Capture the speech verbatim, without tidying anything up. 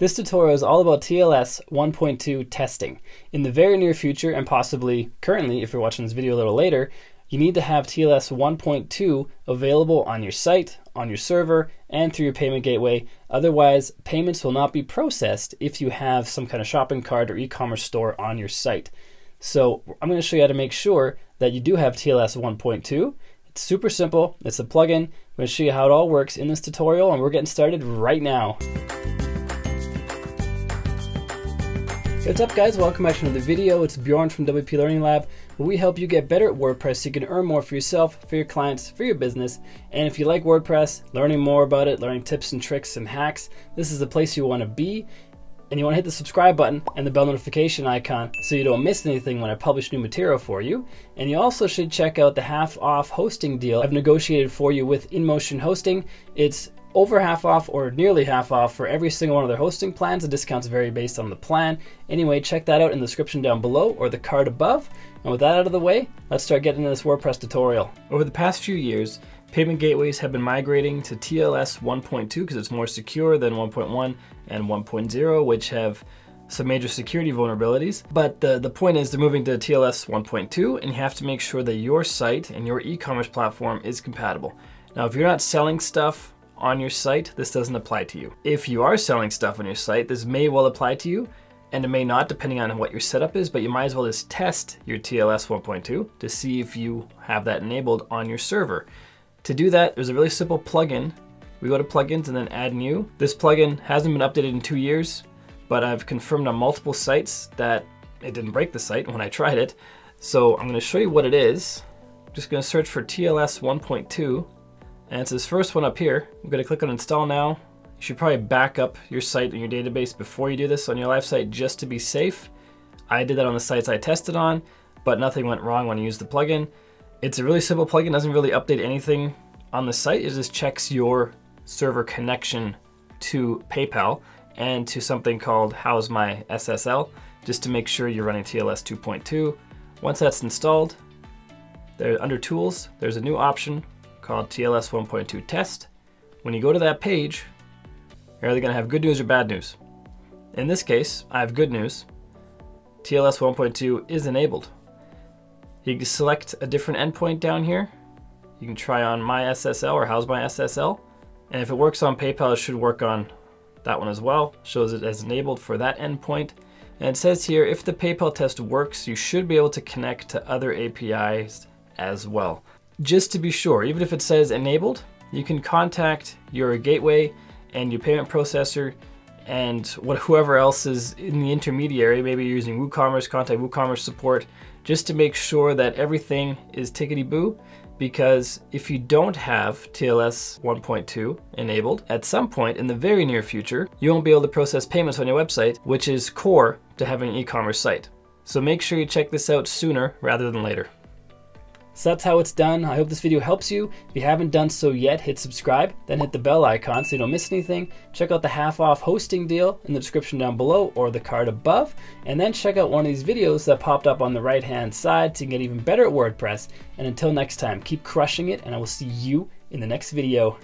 This tutorial is all about T L S one point two testing. In the very near future, and possibly currently, if you're watching this video a little later, you need to have T L S one point two available on your site, on your server, and through your payment gateway. Otherwise, payments will not be processed if you have some kind of shopping cart or e-commerce store on your site. So I'm going to show you how to make sure that you do have T L S one point two. It's super simple. It's a plugin. I'm going to show you how it all works in this tutorial, and we're getting started right now. What's up, guys? Welcome back to another video. It's Bjorn from W P Learning Lab, where we help you get better at WordPress so you can earn more for yourself, for your clients, for your business. And if you like WordPress, learning more about it, learning tips and tricks and hacks, this is the place you want to be. And you want to hit the subscribe button and the bell notification icon so you don't miss anything when I publish new material for you. And you also should check out the half off hosting deal I've negotiated for you with InMotion Hosting. It's over half off or nearly half off for every single one of their hosting plans. The discounts vary based on the plan. Anyway, check that out in the description down below or the card above. And with that out of the way, let's start getting into this WordPress tutorial. Over the past few years, payment gateways have been migrating to T L S one point two because it's more secure than one point one and one point zero, which have some major security vulnerabilities. But the, the point is they're moving to T L S one point two, and you have to make sure that your site and your e-commerce platform is compatible. Now, if you're not selling stuff on your site, this doesn't apply to you. If you are selling stuff on your site, this may well apply to you, and it may not, depending on what your setup is, but you might as well just test your T L S one point two to see if you have that enabled on your server. To do that, there's a really simple plugin. We go to plugins and then add new. This plugin hasn't been updated in two years, but I've confirmed on multiple sites that it didn't break the site when I tried it. So I'm gonna show you what it is. I'm just gonna search for T L S one point two. And it's this first one up here. I'm gonna click on install now. You should probably back up your site and your database before you do this on your live site just to be safe. I did that on the sites I tested on, but nothing went wrong when I used the plugin. It's a really simple plugin, doesn't really update anything on the site. It just checks your server connection to PayPal and to something called How's My S S L, just to make sure you're running T L S two point two. Once that's installed, there under Tools, there's a new option called T L S one point two test. When you go to that page, you're either gonna have good news or bad news. In this case, I have good news. T L S one point two is enabled. You can select a different endpoint down here. You can try on My S S L or How's My S S L. And if it works on PayPal, it should work on that one as well. Shows it as enabled for that endpoint. And it says here, if the PayPal test works, you should be able to connect to other A P Is as well. Just to be sure, even if it says enabled, you can contact your gateway and your payment processor and what, whoever else is in the intermediary. Maybe you're using WooCommerce, contact WooCommerce support, just to make sure that everything is tickety-boo, because if you don't have T L S one point two enabled, at some point in the very near future, you won't be able to process payments on your website, which is core to having an e-commerce site. So make sure you check this out sooner rather than later. So that's how it's done. I hope this video helps you. If you haven't done so yet, hit subscribe, then hit the bell icon so you don't miss anything. Check out the half off hosting deal in the description down below or the card above. And then check out one of these videos that popped up on the right hand side so you can get even better at WordPress. And until next time, keep crushing it, and I will see you in the next video.